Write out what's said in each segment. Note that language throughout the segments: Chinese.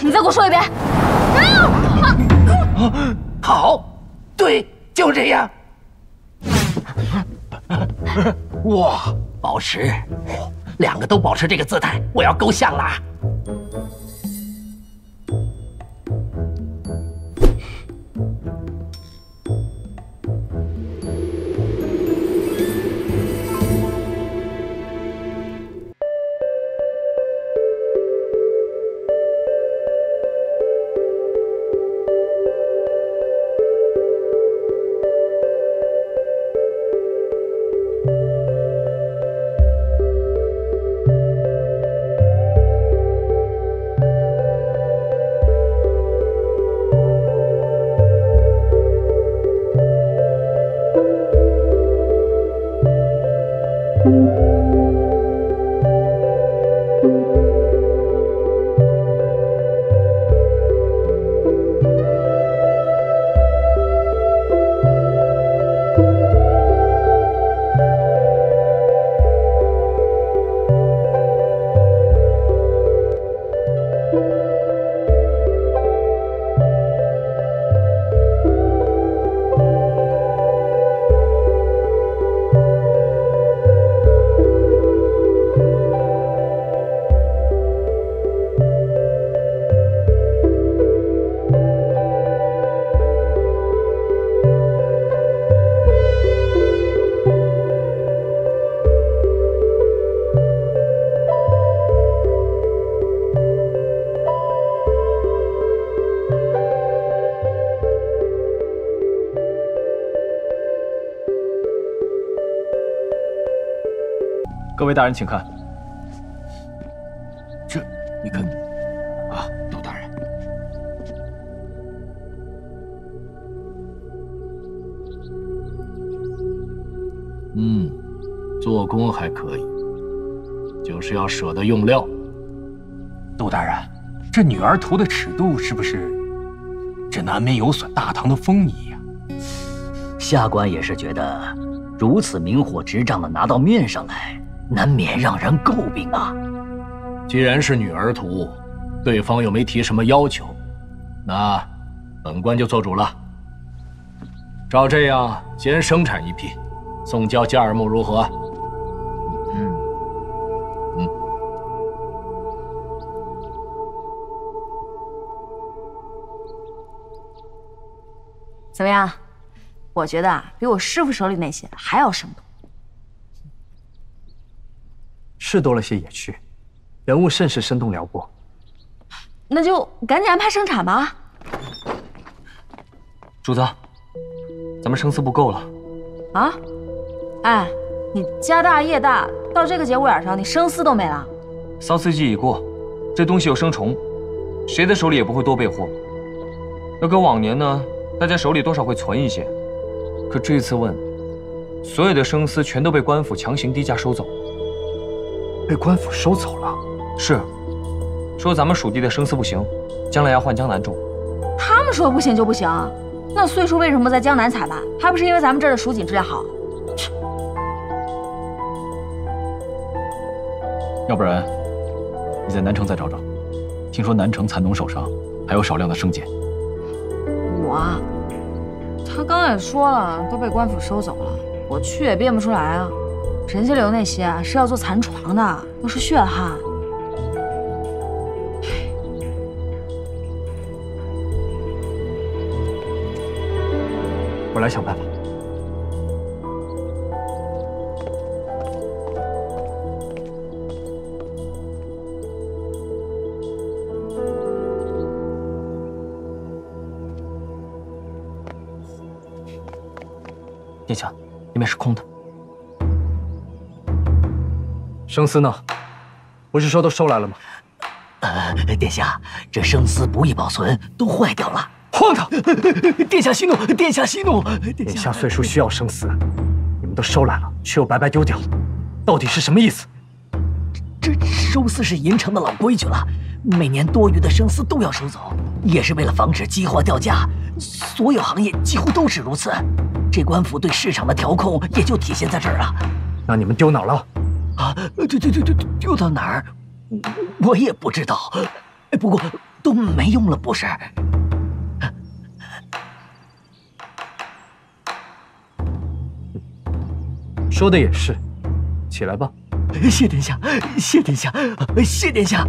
你再给我说一遍。好，对，就这样。哇，保持，两个都保持这个姿态，我要够呛了。各位大人，请看。这，你看，啊，窦大人，做工还可以，就是要舍得用料。窦大人，这女儿图的尺度是不是，这难免有损大唐的风仪呀？下官也是觉得，如此明火执仗的拿到面上来。 难免让人诟病啊！既然是女儿图，对方又没提什么要求，那本官就做主了。照这样，先生产一批，送交加尔木如何？怎么样？我觉得比我师傅手里那些还要生动。 是多了些野趣，人物甚是生动撩拨。那就赶紧安排生产吧。主子，咱们生丝不够了。啊？哎，你家大业大，到这个节骨眼上，你生丝都没了。骚丝季已过，这东西又生虫，谁的手里也不会多备货。要搁往年呢，大家手里多少会存一些。可这次问，所有的生丝全都被官府强行低价收走。 被官府收走了，是，说咱们属地的生丝不行，将来要换江南种。他们说不行就不行，那穗树为什么不在江南采办？还不是因为咱们这儿的蜀锦质量好。要不然，你在南城再找找，听说南城蚕农手上还有少量的生茧。我，他刚也说了，都被官府收走了，我去也变不出来啊。 人家留那些是要做蚕床的，又是血汗。我来想办法。殿下，里面是空的。 生丝呢？不是说都收来了吗？殿下，这生丝不易保存，都坏掉了。荒唐！殿下息怒，殿下息怒。眼下穗树需要生丝，你们都收来了，却又白白丢掉，到底是什么意思？这收丝是银城的老规矩了，每年多余的生丝都要收走，也是为了防止鸡货掉价。所有行业几乎都是如此，这官府对市场的调控也就体现在这儿啊。那你们丢哪了？ 啊，丢到哪儿？我也不知道。不过都没用了，不是？说的也是，起来吧。谢殿下，谢殿下，谢殿下。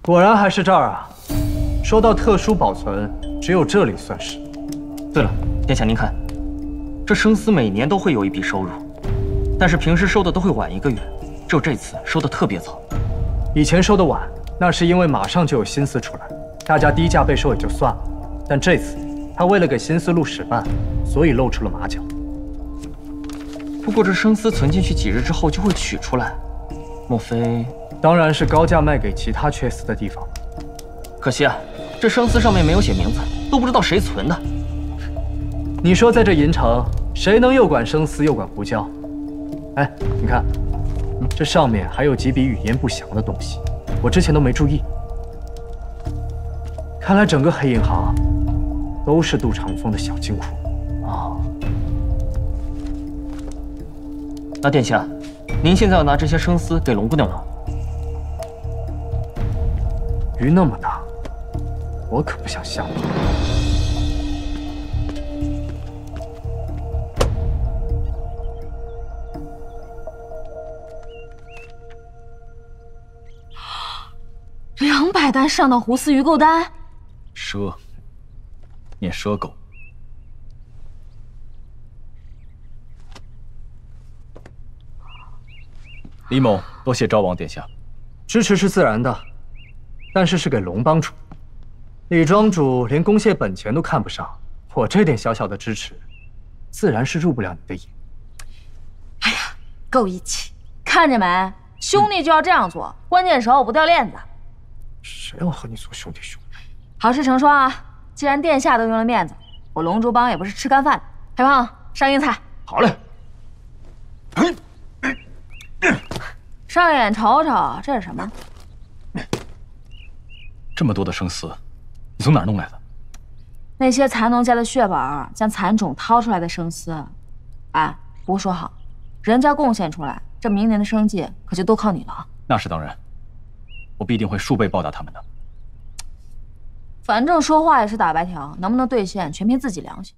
果然还是这儿啊！说到特殊保存，只有这里算是。对了，殿下您看，这生丝每年都会有一笔收入，但是平时收的都会晚一个月，只有这次收的特别早。以前收的晚，那是因为马上就有新丝出来，大家低价被收也就算了。但这次他为了给新丝路使绊，所以露出了马脚。不过这生丝存进去几日之后就会取出来，莫非？ 当然是高价卖给其他缺丝的地方了。可惜啊，这生丝上面没有写名字，都不知道谁存的。你说在这银城，谁能又管生丝又管胡椒？哎，你看，这上面还有几笔语言不详的东西，我之前都没注意。看来整个黑银行都是杜长风的小金库啊。那殿下，您现在要拿这些生丝给龙姑娘吗？ 鱼那么大，我可不想下网。200单上到胡思鱼购单，赊，念赊购。李某，多谢昭王殿下，支持是自然的。 但是是给龙帮主，李庄主连公谢本钱都看不上，我这点小小的支持，自然是入不了你的眼。哎呀，够义气！看见没，兄弟就要这样做，关键时候不掉链子。谁要和你做兄弟兄弟？好事成双啊！既然殿下都用了面子，我龙珠帮也不是吃干饭的。海胖，上硬菜。好嘞。上眼瞅瞅，这是什么？ 这么多的生丝，你从哪儿弄来的？那些蚕农家的血本将蚕种掏出来的生丝，哎，我说好，人家贡献出来，这明年的生计可就都靠你了啊！那是当然，我必定会数倍报答他们的。反正说话也是打白条，能不能兑现全凭自己良心。